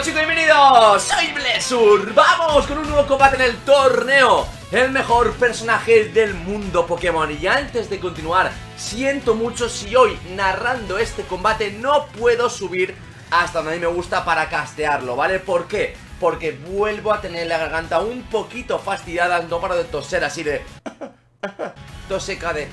Hola chicos, bienvenidos, soy Bl3sSuR. Vamos con un nuevo combate en el torneo, el mejor personaje del mundo Pokémon. Y antes de continuar, siento mucho si hoy narrando este combate no puedo subir hasta donde a mí me gusta para castearlo, ¿vale? ¿Por qué? Porque vuelvo a tener la garganta un poquito fastidiada, no paro de toser así de... toseca de...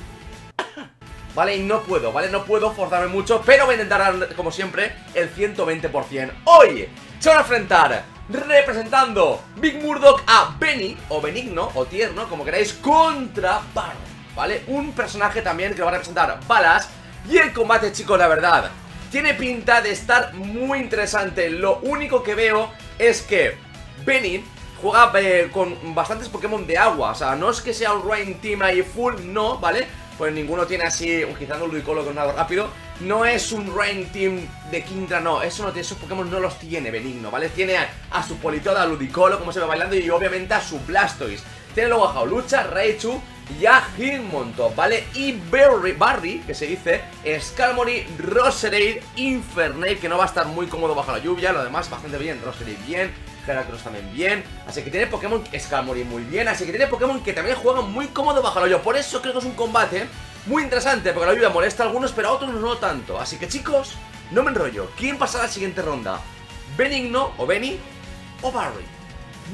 ¿Vale? Y no puedo, ¿vale? No puedo forzarme mucho, pero voy a intentar dar, como siempre, el 120%. Hoy se van a enfrentar, representando Big Murdock, a Benny, o Benigno, o Tierno, como queráis, contra Barry, ¿vale? Un personaje también que lo va a representar Balas. Y el combate, chicos, la verdad, tiene pinta de estar muy interesante. Lo único que veo es que Benny juega con bastantes Pokémon de agua. O sea, no es que sea un Rain Team ahí full, no, ¿vale? Pues ninguno tiene así, quizás un Ludicolo con nada rápido. No es un Rain Team de Kindra, no, eso no tiene, esos Pokémon no los tiene Benigno, ¿vale? Tiene a su Politoda, a Ludicolo, como se va bailando, y obviamente a su Blastoise. Tiene luego a Hawlucha, Raichu y a Hitmontop, ¿vale? Y Barry, que se dice, Scalmori, Roserade, Infernape, que no va a estar muy cómodo bajo la lluvia. Lo demás bastante bien, Roserade bien, Heracross también bien, así que tiene Pokémon, Scalmori muy bien, así que tiene Pokémon que también juegan muy cómodo bajo el hoyo. Por eso creo que es un combate muy interesante, porque la lluvia molesta a algunos, pero a otros no tanto. Así que chicos, no me enrollo. ¿Quién pasa a la siguiente ronda? ¿Benigno o Benny o Barry?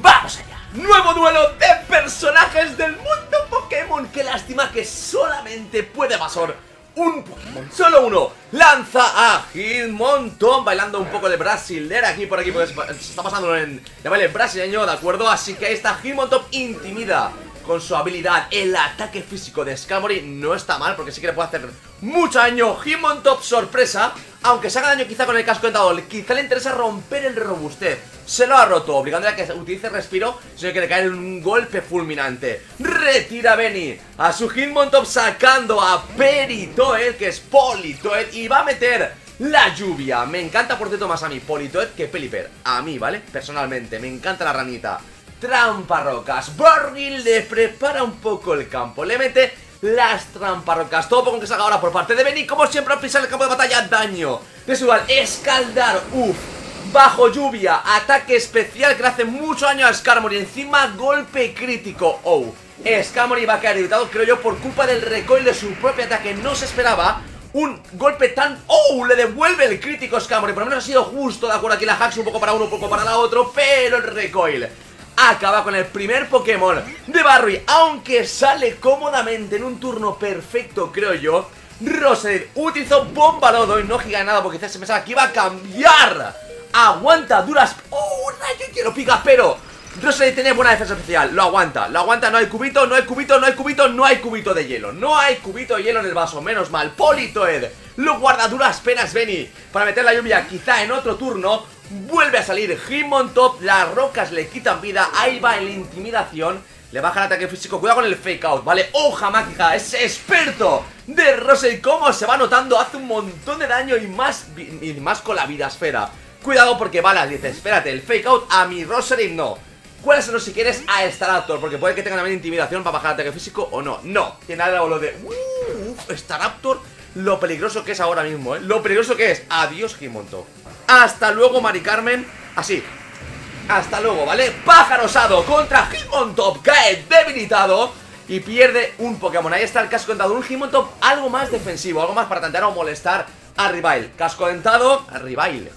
¡Vamos allá! Nuevo duelo de personajes del mundo Pokémon. Qué lástima que solamente puede pasar un Pokémon, solo uno. Lanza a Hitmontop, bailando un poco de brasilera aquí por aquí, porque se está pasando en de baile brasileño, ¿de acuerdo? Así que ahí está Hitmontop, intimida con su habilidad. El ataque físico de Scalmori no está mal, porque sí que le puede hacer mucho daño. Hitmontop sorpresa, aunque se haga daño quizá con el casco dentado, quizá le interesa romper el robustez. Se lo ha roto, obligándole a que utilice respiro, sino que le cae un golpe fulminante. Retira Benny a su Hitmontop, sacando a Peritoed, que es Politoed, y va a meter la lluvia. Me encanta, por cierto, más a mí Politoed que Pelipper. A mí, ¿vale? Personalmente, me encanta la ranita. Tramparrocas. Barry le prepara un poco el campo, le mete las tramparrocas. Todo poco que salga ahora por parte de Benny, como siempre, al pisar el campo de batalla. Daño residual, escaldar, uff. Bajo lluvia, ataque especial que le hace mucho daño a Scalmori. Encima, golpe crítico. Oh, Scalmori va a quedar irritado, creo yo, por culpa del recoil de su propio ataque. No se esperaba un golpe tan... ¡Oh! Le devuelve el crítico Scalmori. Por lo menos ha sido justo, de acuerdo. Aquí la Hax un poco para uno, un poco para la otro, pero el recoil acaba con el primer Pokémon de Barry, aunque sale cómodamente en un turno perfecto, creo yo. Roserade utilizó Bomba Lodo y no giga nada, porque quizás se pensaba que iba a cambiar. Aguanta duras... ¡Oh, rayo que lo pica! Pero Roserade tenía buena defensa especial. Lo aguanta, no hay cubito, no hay cubito, no hay cubito, no hay cubito de hielo. No hay cubito de hielo en el vaso, menos mal. Politoed lo guarda duras penas Benny para meter la lluvia, quizá en otro turno. Vuelve a salir Hitmontop, las rocas le quitan vida. Ahí va la intimidación, le baja el ataque físico, cuidado con el fake out, ¿vale? Hoja mágica, es experto de Roserade, como se va notando, hace un montón de daño y más con la vida esfera. Cuidado porque Balas dice, espérate, el fake out a mi Roserade no. ¿Cuál es el no si quieres a Staraptor? Porque puede que tenga también intimidación para bajar el ataque físico o no. No, tiene algo de... Staraptor, lo peligroso que es ahora mismo, ¿eh? Lo peligroso que es. Adiós, Hitmontop. Hasta luego, Mari Carmen. Así. Hasta luego, ¿vale? Pájaro osado contra Hitmontop. Cae debilitado y pierde un Pokémon. Ahí está el casco dentado. Un Hitmontop algo más defensivo, algo más para tentar o molestar a Rivail. Casco dentado, a Rivail.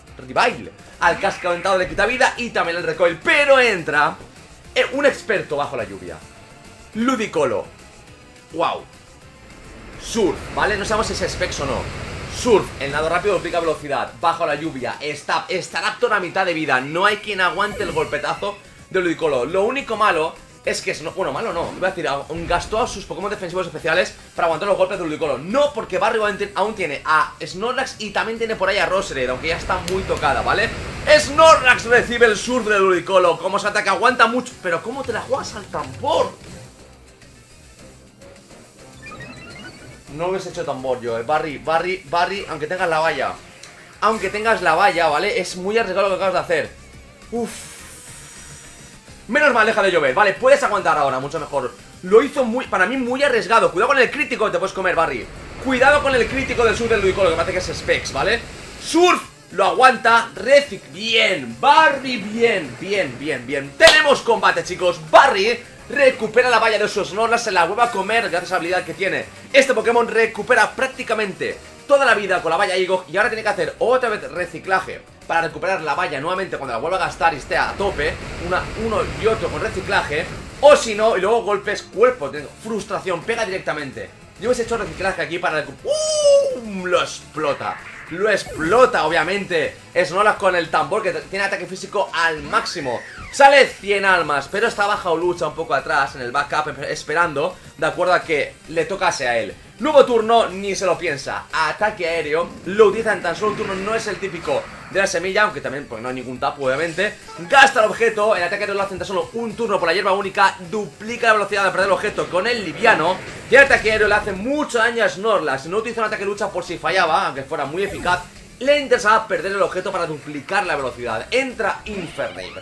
Al casco dentado le quita vida y también el recoil. Pero entra un experto bajo la lluvia, Ludicolo. Wow. Surf, ¿vale? No sabemos si es Specs o no. Surf, el nado rápido duplica velocidad. Bajo la lluvia, Stab, Staraptor a mitad de vida. No hay quien aguante el golpetazo de Ludicolo. Lo único malo es que es... No, bueno, malo no, iba a decir, gastó a sus Pokémon defensivos especiales para aguantar los golpes de Ludicolo. No, porque Barry aún tiene a Snorlax y también tiene por ahí a Roserade, aunque ya está muy tocada, ¿vale? Snorlax recibe el surf de Ludicolo. Como se ataca, aguanta mucho. Pero ¿cómo te la juegas al tambor? No hubiese hecho tambor yo, Barry, aunque tengas la valla. Aunque tengas la valla, ¿vale? Es muy arriesgado lo que acabas de hacer. Uff. Menos mal, deja de llover, vale, puedes aguantar ahora, mucho mejor. Lo hizo muy, para mí, muy arriesgado. Cuidado con el crítico, te puedes comer, Barry. Cuidado con el crítico del surf del Ludicolo, que parece que es Specs, ¿vale? Surf, Lo aguanta, Refic bien, Barry bien, bien. Tenemos combate, chicos. Barry recupera la valla de sus nornas, se la vuelve a comer gracias a la habilidad que tiene. Este Pokémon recupera prácticamente toda la vida con la valla Igor y ahora tiene que hacer otra vez reciclaje para recuperar la valla nuevamente cuando la vuelva a gastar y esté a tope. Uno y otro con reciclaje. O si no, y luego golpes cuerpo, frustración, pega directamente. Yo hubiese hecho reciclaje aquí para recuperar. Lo explota. Lo explota, obviamente. Snorlax con el tambor que tiene ataque físico al máximo. Sale 100 almas, pero está baja o lucha un poco atrás en el backup esperando, de acuerdo a que le tocase a él. Nuevo turno, ni se lo piensa. Ataque aéreo, lo utiliza en tan solo un turno, no es el típico de la semilla, aunque también pues no hay ningún tapo, obviamente. Gasta el objeto, el ataque aéreo lo hace en tan solo un turno por la hierba única, duplica la velocidad de perder el objeto con el liviano. Y el ataque aéreo le hace mucho daño a Snorlax, no utiliza un ataque lucha por si fallaba, aunque fuera muy eficaz. Le interesaba perder el objeto para duplicar la velocidad. Entra Infernape.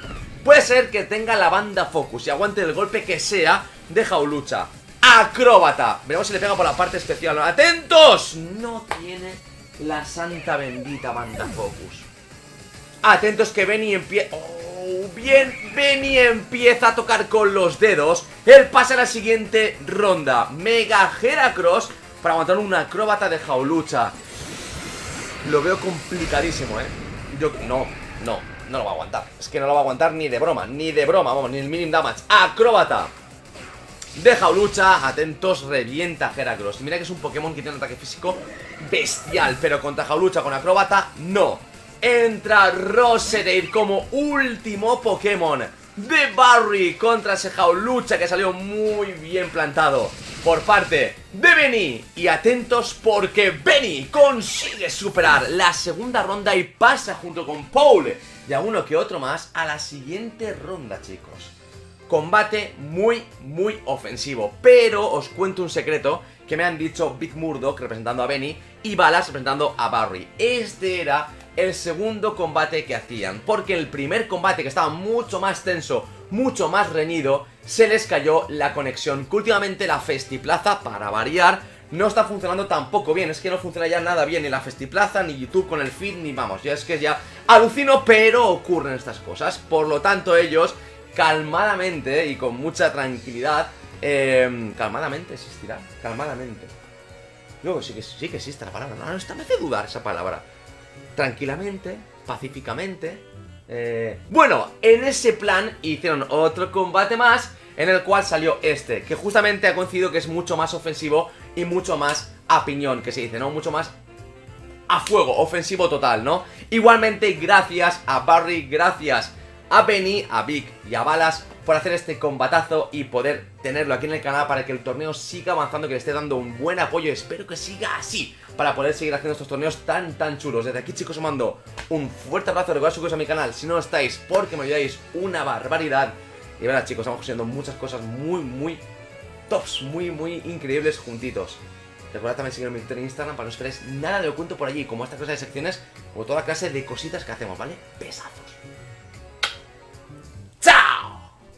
Puede ser que tenga la banda Focus y aguante el golpe que sea de Jaulucha. Acróbata. Veremos si le pega por la parte especial. ¡Atentos! No tiene la santa bendita banda Focus. Atentos que Benny empieza... ¡Oh! Bien, Benny empieza a tocar con los dedos. Él pasa a la siguiente ronda. Mega Heracross para aguantar una acróbata de Jaulucha. Lo veo complicadísimo, ¿eh? Yo... No lo va a aguantar. Es que no lo va a aguantar ni de broma. Vamos, ni el minimum damage. Acróbata de Jaulucha. Atentos, revienta Heracross. Mira que es un Pokémon que tiene un ataque físico bestial, pero contra Jaulucha con acróbata, no. Entra Roserade como último Pokémon de Barry contra ese Jaulucha que salió muy bien plantado por parte de Benny. Y atentos porque Benny consigue superar la segunda ronda y pasa junto con Paul y a uno que otro más a la siguiente ronda, chicos. Combate muy ofensivo, pero os cuento un secreto que me han dicho Big Murdock representando a Benny y Balas representando a Barry. Este era el segundo combate que hacían, porque el primer combate, que estaba mucho más tenso, mucho más reñido, se les cayó la conexión, que últimamente la Festiplaza, para variar, no está funcionando tampoco bien. Es que no funciona ya nada bien ni la Festiplaza, ni YouTube con el feed, ni vamos, ya es que ya alucino, pero ocurren estas cosas. Por lo tanto ellos, calmadamente y con mucha tranquilidad, calmadamente existirá, calmadamente. Luego sí que existe la palabra, no, esta me hace dudar esa palabra. Tranquilamente, pacíficamente... Bueno, en ese plan hicieron otro combate más, en el cual salió este, que justamente ha coincidido que es mucho más ofensivo y mucho más a piñón, que se dice, ¿no? Mucho más a fuego, ofensivo total, ¿no? Igualmente, gracias a Barry, gracias a Benny, a Vic y a Balas por hacer este combatazo y poder tenerlo aquí en el canal para que el torneo siga avanzando, que le esté dando un buen apoyo. Espero que siga así para poder seguir haciendo estos torneos tan chulos. Desde aquí, chicos, os mando un fuerte abrazo. Recordad suscribiros a mi canal si no lo estáis, porque me ayudáis una barbaridad. Y verdad, chicos, estamos haciendo muchas cosas muy tops, muy increíbles juntitos. Recordad también seguirme en mi Instagram para no os perdáis nada de lo cuento por allí, como esta clase de secciones, como toda la clase de cositas que hacemos, ¿vale? Besazos. ¡Chao!